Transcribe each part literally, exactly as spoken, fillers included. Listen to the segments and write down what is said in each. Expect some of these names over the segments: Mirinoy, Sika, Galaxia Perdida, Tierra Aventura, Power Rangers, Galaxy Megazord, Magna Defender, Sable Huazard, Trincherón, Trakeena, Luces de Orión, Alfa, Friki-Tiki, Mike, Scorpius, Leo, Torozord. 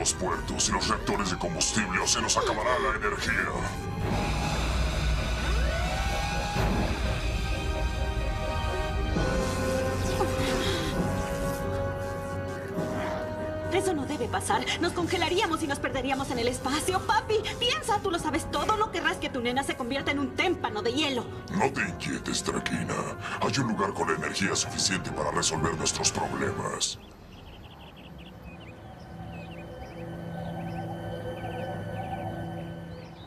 los puertos y los reactores de combustible o se nos acabará la energía. Eso no debe pasar. Nos congelaríamos y nos perderíamos en el espacio. Papi, piensa, tú lo sabes todo. No querrás que tu nena se convierta en un témpano de hielo. No te inquietes, Trakeena. Hay un lugar con energía suficiente para resolver nuestros problemas.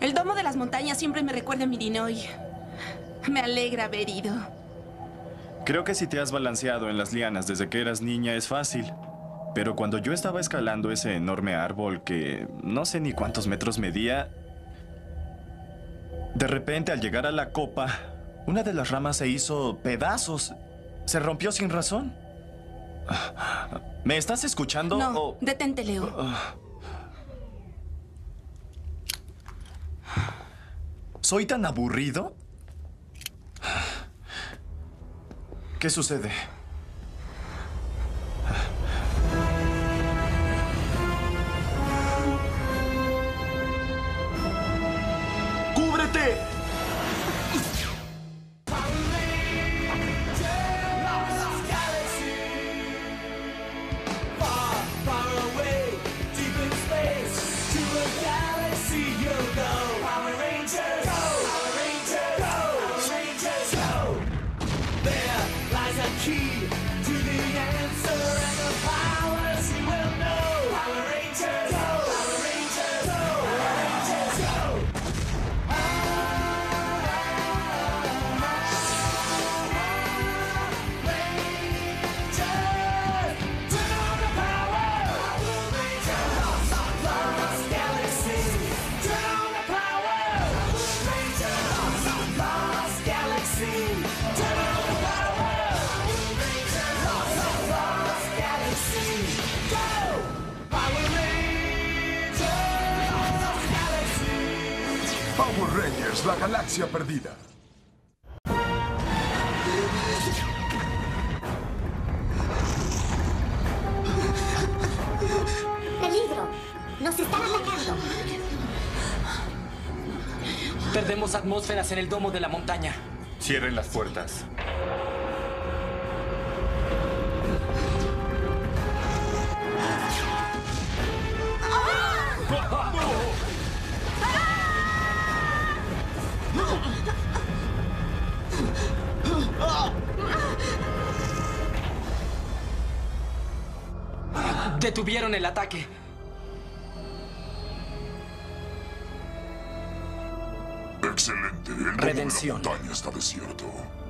El domo de las montañas siempre me recuerda a Mirinoy. Me alegra haber ido. Creo que si te has balanceado en las lianas desde que eras niña es fácil. Pero cuando yo estaba escalando ese enorme árbol que no sé ni cuántos metros medía, de repente al llegar a la copa, una de las ramas se hizo pedazos. Se rompió sin razón. ¿Me estás escuchando? No, oh. Detente, Leo. ¿Soy tan aburrido? ¿Qué sucede? La galaxia perdida. ¡Peligro! ¡Nos están atacando! Perdemos atmósferas en el domo de la montaña. Cierren las puertas. Detuvieron el ataque. Excelente. El domo de la montaña está desierto.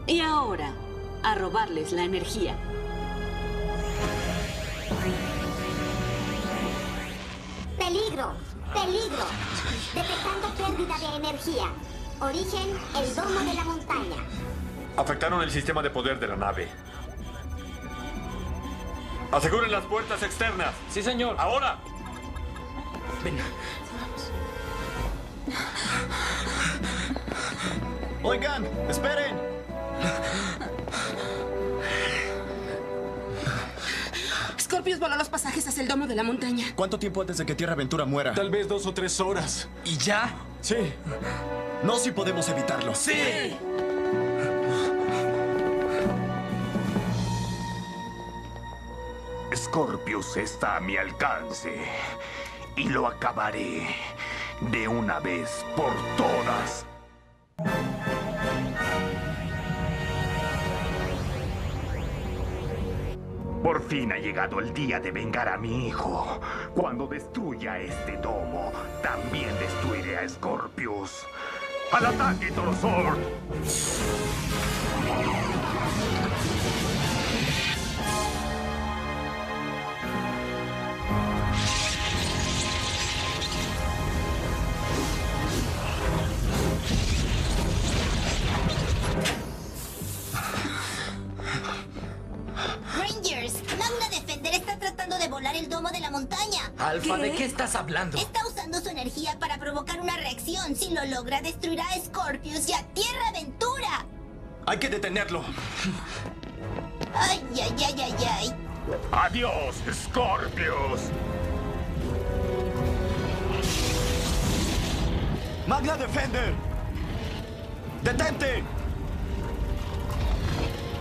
Y ahora, a robarles la energía. Peligro, peligro. Detectando pérdida de energía. Origen, el domo de la montaña. Afectaron el sistema de poder de la nave. ¡Aseguren las puertas externas! ¡Sí, señor! ¡Ahora! Ven. ¡Oigan! ¡Esperen! Scorpius voló los pasajes hacia el domo de la montaña. ¿Cuánto tiempo antes de que Tierra Aventura muera? Tal vez dos o tres horas. ¿Y ya? Sí. No, si podemos evitarlo. ¡Sí! ¡Sí! Scorpius está a mi alcance y lo acabaré de una vez por todas. Por fin ha llegado el día de vengar a mi hijo. Cuando destruya este domo, también destruiré a Scorpius. ¡Al ataque, Torozord! Alfa, ¿de qué estás hablando? Está usando su energía para provocar una reacción. Si lo logra, destruirá a Scorpius y a Tierra Aventura. Hay que detenerlo. Ay, ay, ay, ay, ay. Adiós, Scorpius. Magna Defender, detente.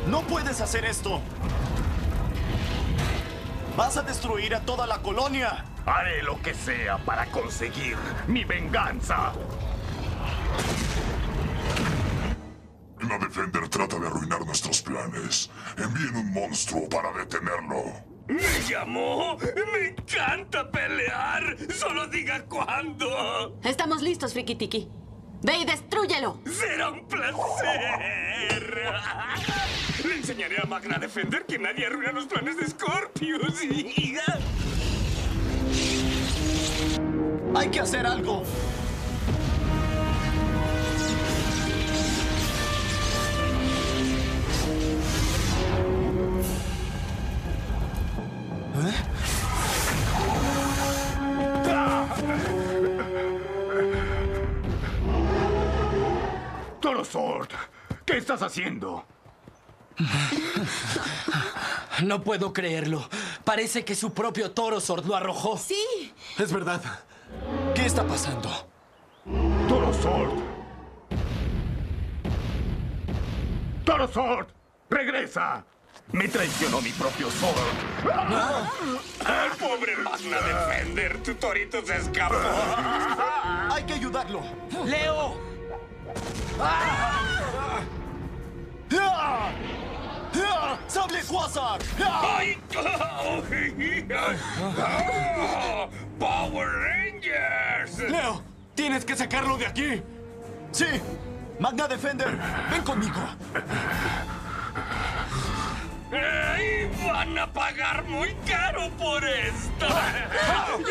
No puedes hacer esto. Vas a destruir a toda la colonia. Haré lo que sea para conseguir mi venganza. Magna Defender trata de arruinar nuestros planes. Envíen un monstruo para detenerlo. ¿Me llamó? ¡Me encanta pelear! ¡Solo diga cuándo! Estamos listos, Friki-Tiki. ¡Ve y destrúyelo! ¡Será un placer! Le enseñaré a Magna Defender que nadie arruina los planes de Scorpius. ¡Hay que hacer algo! Torozord, ¿qué estás haciendo? No puedo creerlo. Parece que su propio Torozord lo arrojó. Sí. Es verdad. ¿Qué está pasando? Torozord. Torozord, regresa. Me traicionó mi propio Zord. ¿Ah? ¡El pobre Magna Defender! ¡Tu torito se escapó! ¡Hay que ayudarlo! ¡Leo! ¡Sable Huazard! ¡Ay! ¡Power Rangers! ¡Leo! ¡Tienes que sacarlo de aquí! ¡Sí! ¡Magna Defender! ¡Ven conmigo! Eh, ¡Van a pagar muy caro por esto! Red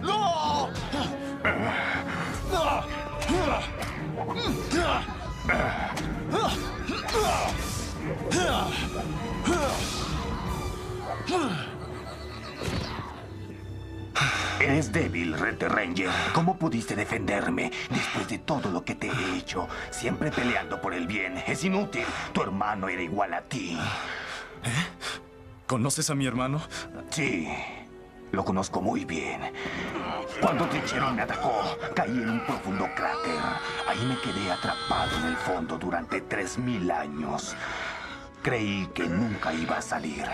No. Eres débil, Red Ranger. ¿Cómo pudiste defenderme después de todo lo que te he hecho? Siempre peleando por el bien. Es inútil. Tu hermano era igual a ti. ¿Eh? ¿Conoces a mi hermano? Sí. Lo conozco muy bien. Cuando Trincherón me atacó, caí en un profundo cráter. Ahí me quedé atrapado en el fondo durante tres mil años. Creí que nunca iba a salir.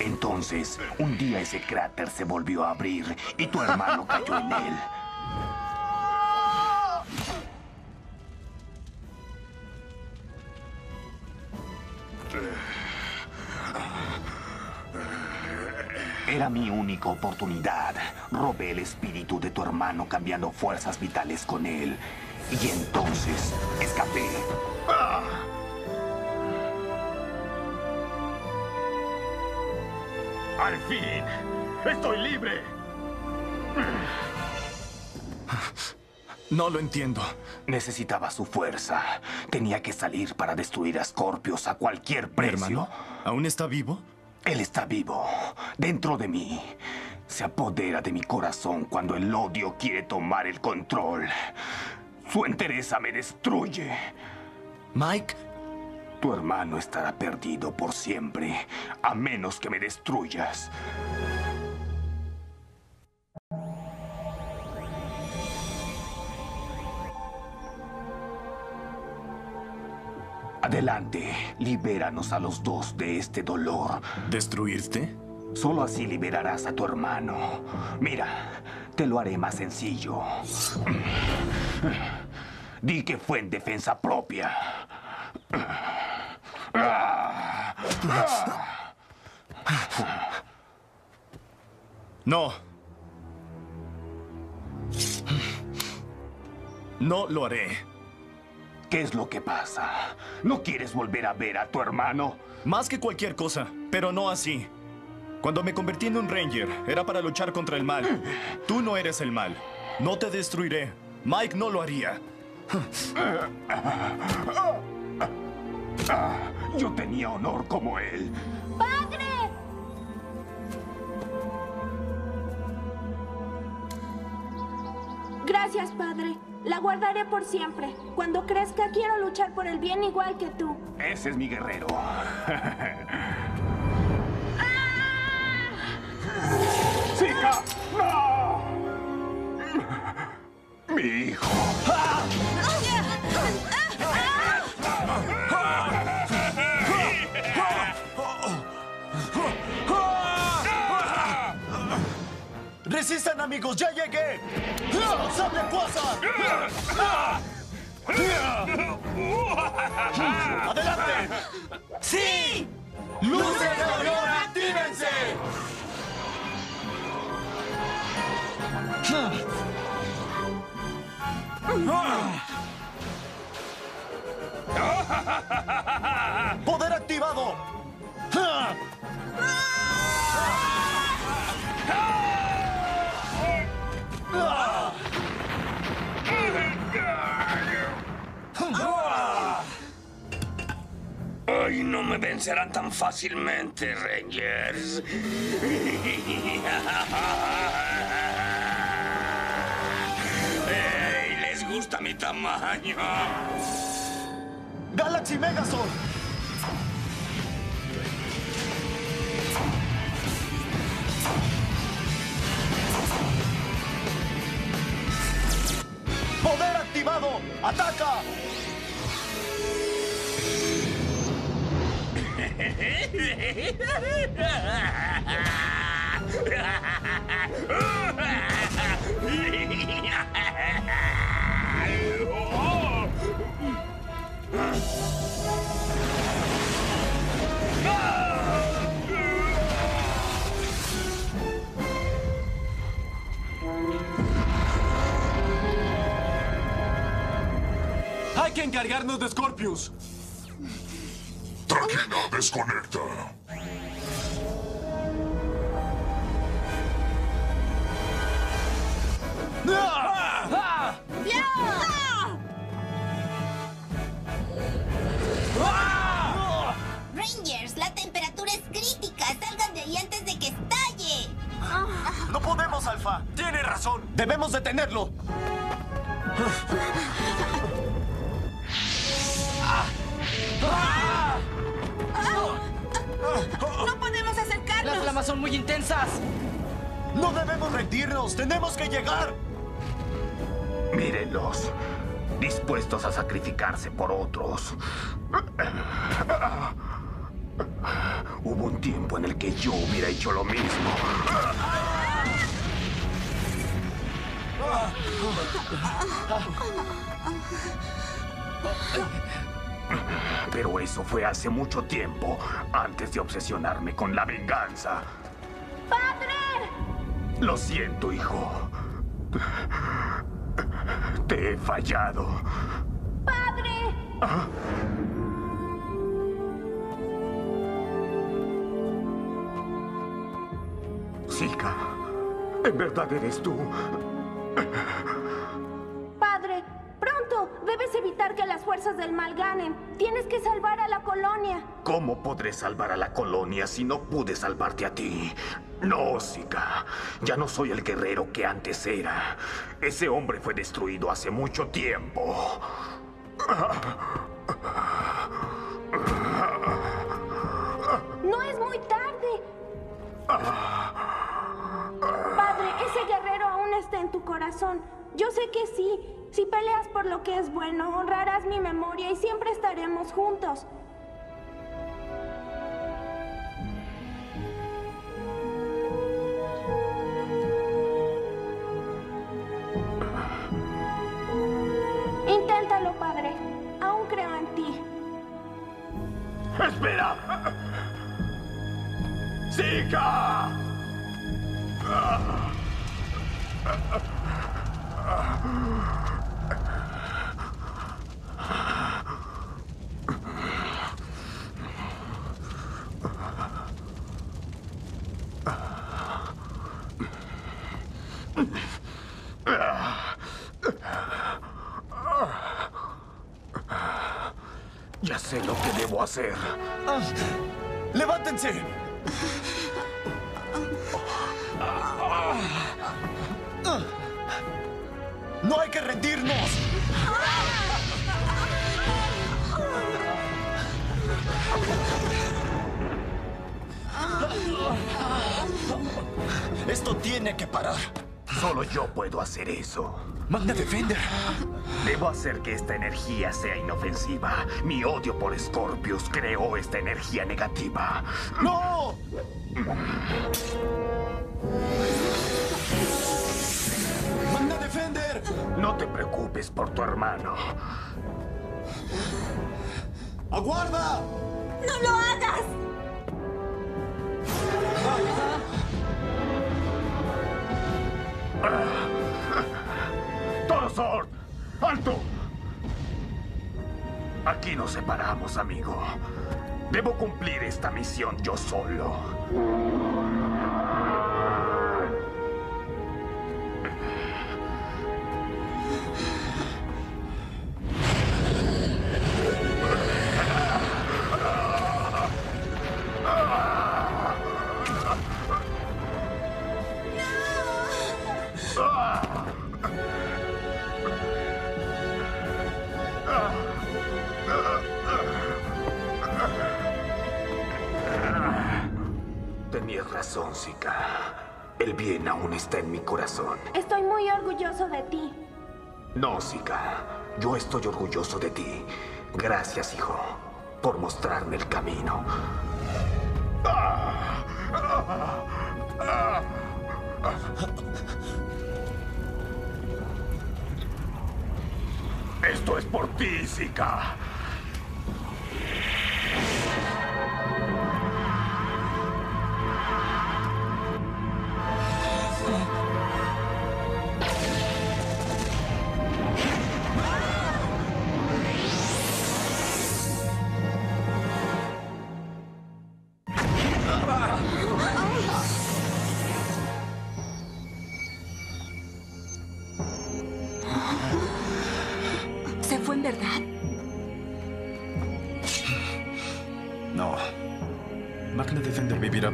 Entonces, un día ese cráter se volvió a abrir y tu hermano cayó en él. Era mi única oportunidad. Robé el espíritu de tu hermano cambiando fuerzas vitales con él. Y entonces escapé. ¡Ah! ¡Al fin! ¡Estoy libre! No lo entiendo. Necesitaba su fuerza. Tenía que salir para destruir a Scorpius a cualquier precio. ¿Mi hermano? ¿Aún está vivo? Él está vivo, dentro de mí. Se apodera de mi corazón cuando el odio quiere tomar el control. Su entereza me destruye. Mike, tu hermano estará perdido por siempre, a menos que me destruyas. Adelante, libéranos a los dos de este dolor. ¿Destruirte? Solo así liberarás a tu hermano. Mira, te lo haré más sencillo. Di que fue en defensa propia. No. No lo haré. ¿Qué es lo que pasa? ¿No quieres volver a ver a tu hermano? Más que cualquier cosa, pero no así. Cuando me convertí en un Ranger, era para luchar contra el mal. Tú no eres el mal. No te destruiré. Mike no lo haría. Yo tenía honor como él. ¡Padre! Gracias, padre. La guardaré por siempre. Cuando crezca, quiero luchar por el bien igual que tú. Ese es mi guerrero. ¡Sika! ¡No! ¡Mi hijo! ¡Resistan, amigos! ¡Ya llegué! ¡Sable Huazard! ¡Adelante! ¡Sí! ¡Luces de Orión, actívense! ¡Poder activado! ¡Ay, no me vencerán tan fácilmente, Rangers! ¡Ey, les gusta mi tamaño! ¡Galaxy Megazord! ¡Poder activado! ¡Ataca! Hay que encargarnos de Scorpius. Trakeena, desconecta. Rangers, la temperatura es crítica. Salgan de ahí antes de que estalle. No podemos, Alfa. Tiene razón. Debemos detenerlo. ¡No podemos acercarnos! ¡Las llamas son muy intensas! ¡No debemos rendirnos! ¡Tenemos que llegar! Mírenlos, dispuestos a sacrificarse por otros. Hubo un tiempo en el que yo hubiera hecho lo mismo. Pero eso fue hace mucho tiempo, antes de obsesionarme con la venganza. ¡Padre! Lo siento, hijo. Te he fallado. ¡Padre! ¿Ah? Sika, ¿en verdad eres tú? Padre, pronto, debes evitar que las fuerzas del mal ganen. Tienes que salvar a la colonia. ¿Cómo podré salvar a la colonia si no pude salvarte a ti? No, Sika. Ya no soy el guerrero que antes era. Ese hombre fue destruido hace mucho tiempo. No es muy tarde. Padre, ese guerrero aún está en tu corazón. Yo sé que sí. Si peleas por lo que es bueno, honrarás mi memoria y siempre estaremos juntos. Inténtalo, padre. Aún creo en ti. ¡Espera! ¡Sika! hacer. Ah, ¡levántense! Ah, ah, ¡no hay que rendirnos! Esto tiene que parar. Solo yo puedo hacer eso. Magna Defender. Debo hacer que esta energía sea inofensiva. Mi odio por Scorpius creó esta energía negativa. ¡No! ¡Magna Defender! No te preocupes por tu hermano. ¡Aguarda! ¡No lo hagas! ¡Torozord! ¡Alto! Aquí nos separamos, amigo. Debo cumplir esta misión yo solo. Tenías razón, Sika. El bien aún está en mi corazón. Estoy muy orgulloso de ti. No, Sika. Yo estoy orgulloso de ti. Gracias, hijo, por mostrarme el camino. Esto es por ti, Sika.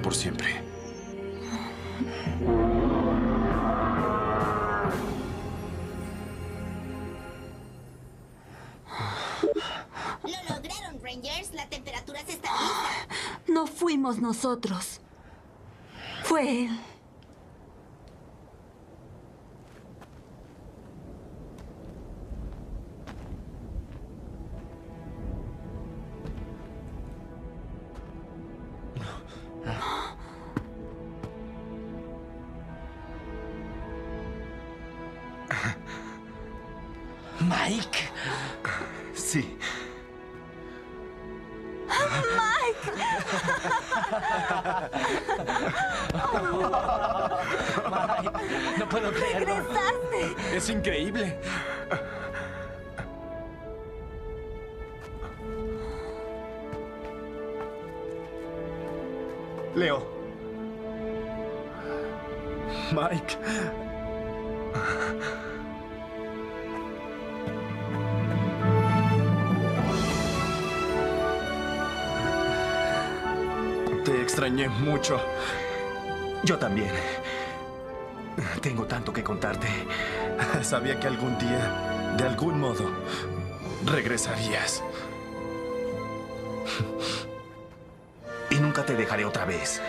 Por siempre. Lo lograron, Rangers. La temperatura se estabiliza. No fuimos nosotros. Fue él. Mike. Sí. Mike. Mike, no puedo creerlo. Regresaste. Es increíble. Leo. Mike. Te extrañé mucho. Yo también. Tengo tanto que contarte. Sabía que algún día, de algún modo, regresarías. Y nunca te dejaré otra vez.